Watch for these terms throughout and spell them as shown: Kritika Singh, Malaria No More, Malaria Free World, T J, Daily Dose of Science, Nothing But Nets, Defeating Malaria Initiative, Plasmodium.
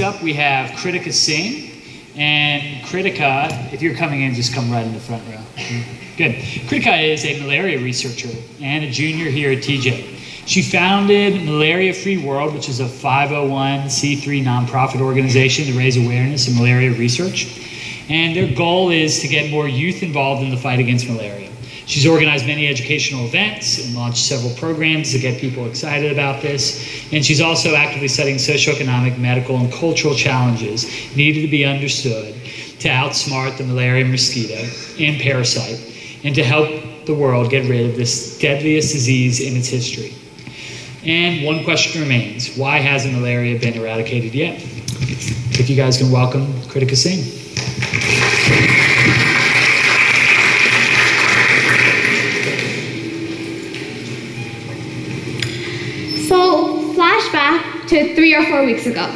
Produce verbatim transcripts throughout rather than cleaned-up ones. Next up, we have Kritika Singh. And Kritika, if you're coming in, just come right in the front row. Good. Kritika is a malaria researcher and a junior here at T J. She founded Malaria Free World, which is a five oh one c three nonprofit organization to raise awareness in malaria research. And their goal is to get more youth involved in the fight against malaria. She's organized many educational events and launched several programs to get people excited about this. And she's also actively studying socioeconomic, medical, and cultural challenges needed to be understood to outsmart the malaria mosquito and parasite and to help the world get rid of this deadliest disease in its history. And one question remains, why hasn't malaria been eradicated yet? If you guys can welcome Kritika Singh. Flashback to three or four weeks ago.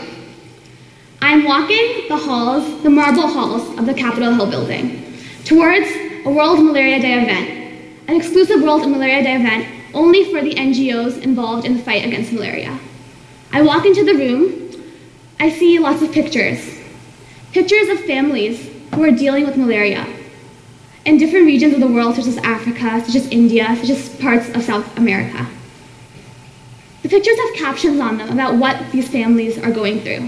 I'm walking the halls, the marble halls of the Capitol Hill building, towards a World Malaria Day event, an exclusive World Malaria Day event only for the N G Os involved in the fight against malaria. I walk into the room, I see lots of pictures. Pictures of families who are dealing with malaria in different regions of the world, such as Africa, such as India, such as parts of South America. The pictures have captions on them about what these families are going through.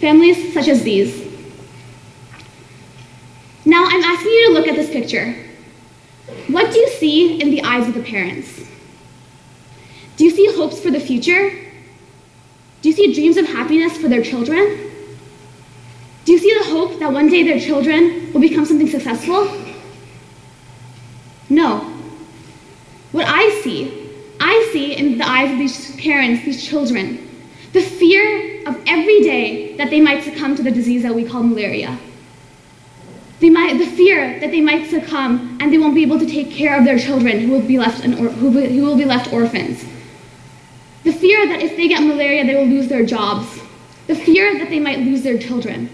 Families such as these. Now I'm asking you to look at this picture. What do you see in the eyes of the parents? Do you see hopes for the future? Do you see dreams of happiness for their children? Do you see the hope that one day their children will become something successful? No. What I see I see in the eyes of these parents, these children, the fear of every day that they might succumb to the disease that we call malaria. They might, the fear that they might succumb and they won't be able to take care of their children who will be left, an or, who, who will be left orphans. The fear that if they get malaria, they will lose their jobs. The fear that they might lose their children.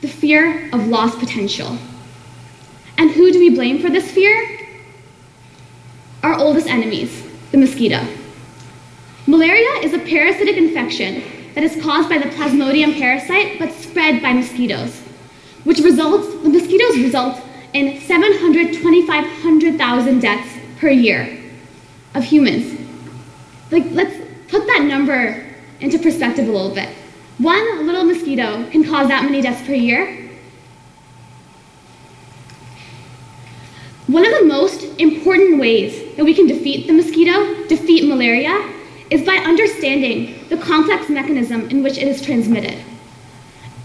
The fear of lost potential. And who do we blame for this fear? Our oldest enemies. The mosquito. Malaria is a parasitic infection that is caused by the Plasmodium parasite but spread by mosquitoes, which results, the mosquitoes result in seven hundred to five hundred thousand deaths per year of humans. Like, let's put that number into perspective a little bit. One little mosquito can cause that many deaths per year. One of the most important ways that we can defeat the mosquito, defeat malaria, is by understanding the complex mechanism in which it is transmitted.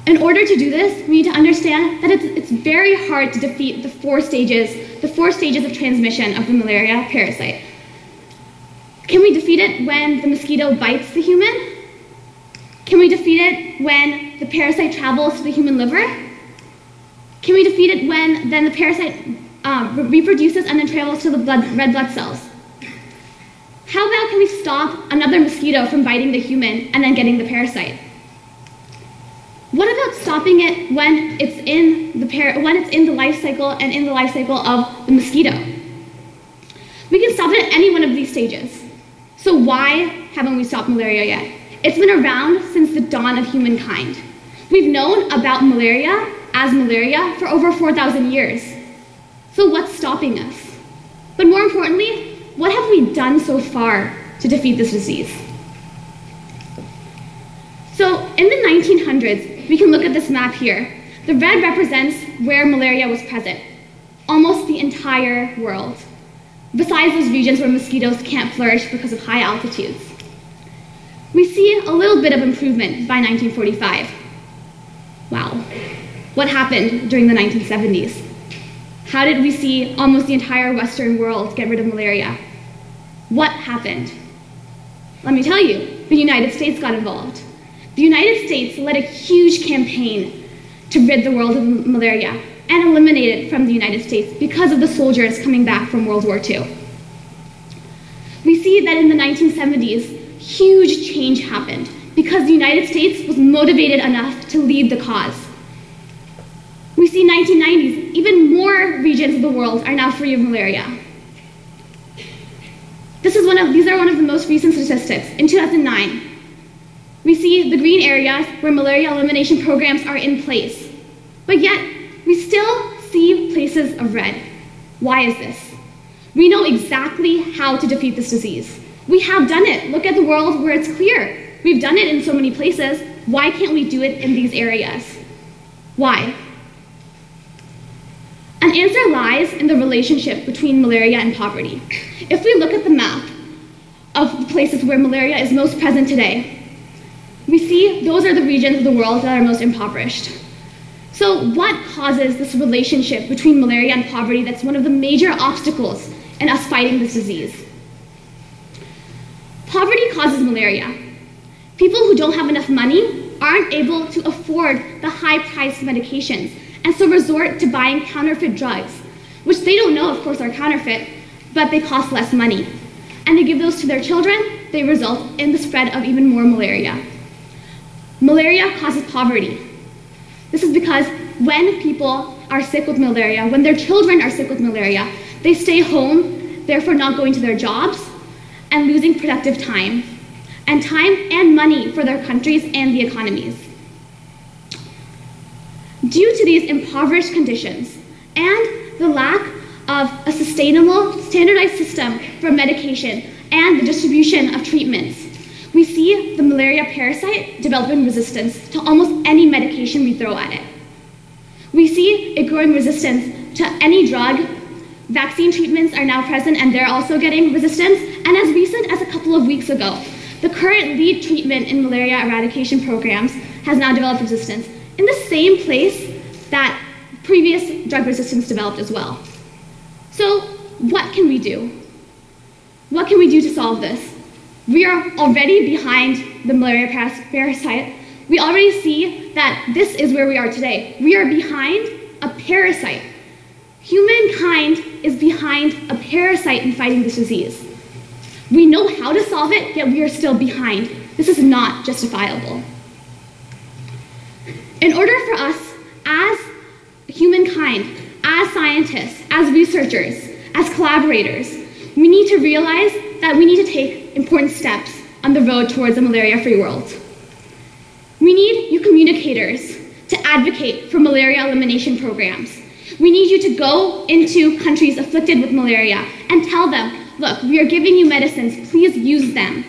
In order to do this, we need to understand that it's, it's very hard to defeat the four stages, the four stages of transmission of the malaria parasite. Can we defeat it when the mosquito bites the human? Can we defeat it when the parasite travels to the human liver? Can we defeat it when then the parasite Uh, reproduces and then travels to the blood, red blood cells? How about can we stop another mosquito from biting the human and then getting the parasite? What about stopping it when it's in the par when it's in the life cycle and in the life cycle of the mosquito? We can stop it at any one of these stages. So why haven't we stopped malaria yet? It's been around since the dawn of humankind. We've known about malaria as malaria for over four thousand years. So what's stopping us? But more importantly, what have we done so far to defeat this disease? So in the nineteen hundreds, we can look at this map here. The red represents where malaria was present, almost the entire world, besides those regions where mosquitoes can't flourish because of high altitudes. We see a little bit of improvement by nineteen forty-five. Wow, what happened during the nineteen seventies? How did we see almost the entire Western world get rid of malaria? What happened? Let me tell you, the United States got involved. The United States led a huge campaign to rid the world of malaria and eliminate it from the United States because of the soldiers coming back from World War Two. We see that in the nineteen seventies, huge change happened because the United States was motivated enough to lead the cause. We see nineteen nineties, even more regions of the world are now free of malaria. This is one of, these are one of the most recent statistics. In two thousand nine, We see the green areas where malaria elimination programs are in place. But yet, we still see places of red. Why is this? We know exactly how to defeat this disease. We have done it. Look at the world where it's clear. We've done it in so many places. Why can't we do it in these areas? Why? An answer lies in the relationship between malaria and poverty. If we look at the map of the places where malaria is most present today, we see those are the regions of the world that are most impoverished. So what causes this relationship between malaria and poverty that's one of the major obstacles in us fighting this disease? Poverty causes malaria. People who don't have enough money aren't able to afford the high-priced medications, and so resort to buying counterfeit drugs, which they don't know, of course, are counterfeit, but they cost less money. And they give those to their children, they result in the spread of even more malaria. Malaria causes poverty. This is because when people are sick with malaria, when their children are sick with malaria, they stay home, therefore not going to their jobs, and losing productive time, and time and money for their countries and the economies. Due to these impoverished conditions and the lack of a sustainable, standardized system for medication and the distribution of treatments, we see the malaria parasite developing resistance to almost any medication we throw at it. We see a growing resistance to any drug. Vaccine treatments are now present and they're also getting resistance. And as recent as a couple of weeks ago, the current lead treatment in malaria eradication programs has now developed resistance in the same place that previous drug resistance developed as well. So what can we do? What can we do to solve this? We are already behind the malaria parasite. We already see that this is where we are today. We are behind a parasite. Humankind is behind a parasite in fighting this disease. We know how to solve it, yet we are still behind. This is not justifiable. In order for us, as humankind, as scientists, as researchers, as collaborators, we need to realize that we need to take important steps on the road towards a malaria-free world. We need you communicators to advocate for malaria elimination programs. We need you to go into countries afflicted with malaria and tell them, look, we are giving you medicines, please use them.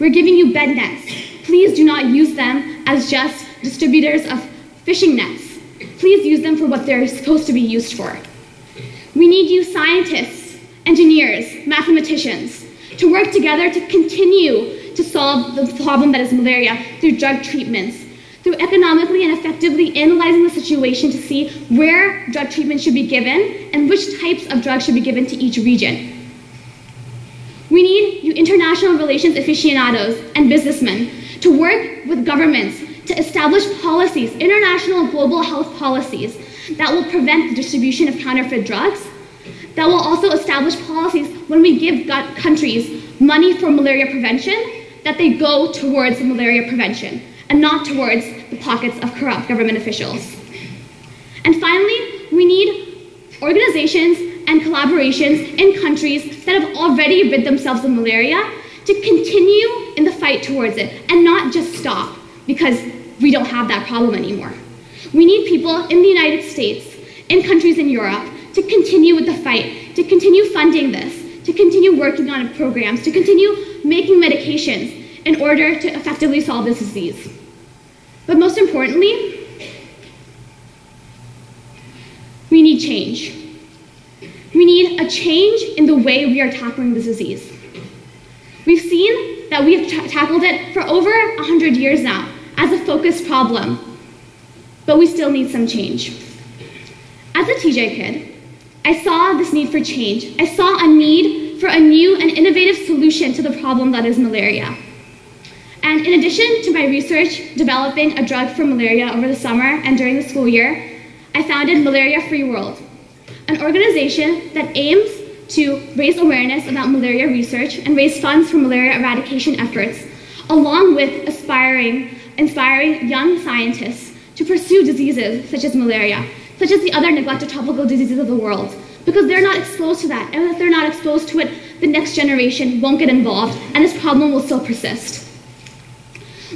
We're giving you bed nets, please do not use them as just distributors of fishing nets. Please use them for what they're supposed to be used for. We need you scientists, engineers, mathematicians to work together to continue to solve the problem that is malaria through drug treatments, through economically and effectively analyzing the situation to see where drug treatment should be given and which types of drugs should be given to each region. We need you international relations aficionados and businessmen to work with governments to establish policies, international global health policies, that will prevent the distribution of counterfeit drugs, that will also establish policies when we give countries money for malaria prevention, that they go towards malaria prevention and not towards the pockets of corrupt government officials. And finally, we need organizations and collaborations in countries that have already rid themselves of malaria to continue in the fight towards it and not just stop, because we don't have that problem anymore. We need people in the United States, in countries in Europe, to continue with the fight, to continue funding this, to continue working on programs, to continue making medications in order to effectively solve this disease. But most importantly, we need change. We need a change in the way we are tackling this disease. We've seen that we have ta tackled it for over one hundred years now as a focused problem, but we still need some change. As a T J kid, I saw this need for change. I saw a need for a new and innovative solution to the problem that is malaria. And in addition to my research developing a drug for malaria over the summer and during the school year, I founded Malaria Free World, an organization that aims to raise awareness about malaria research and raise funds for malaria eradication efforts, along with aspiring, inspiring young scientists to pursue diseases such as malaria, such as the other neglected tropical diseases of the world, because they're not exposed to that. And if they're not exposed to it, the next generation won't get involved, and this problem will still persist.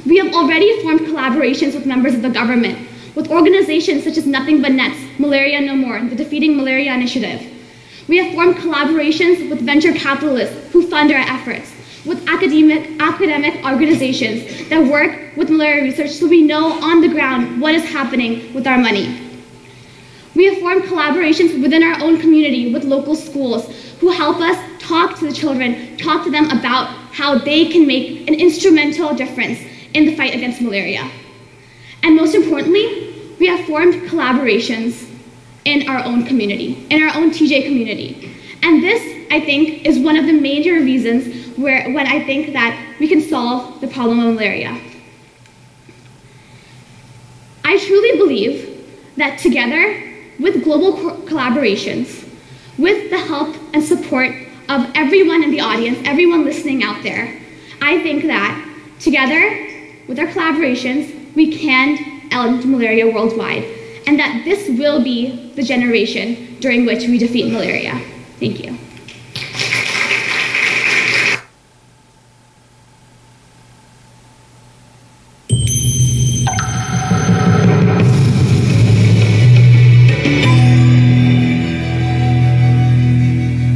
We have already formed collaborations with members of the government, with organizations such as Nothing But Nets, Malaria No More, the Defeating Malaria Initiative. We have formed collaborations with venture capitalists who fund our efforts, with academic, academic organizations that work with malaria research so we know on the ground what is happening with our money. We have formed collaborations within our own community with local schools who help us talk to the children, talk to them about how they can make an instrumental difference in the fight against malaria. And most importantly, we have formed collaborations in our own community, in our own T J community. And this, I think, is one of the major reasons where, when I think that we can solve the problem of malaria. I truly believe that together, with global co collaborations, with the help and support of everyone in the audience, everyone listening out there, I think that together with our collaborations, we can end malaria worldwide, and that this will be the generation during which we defeat malaria. Thank you.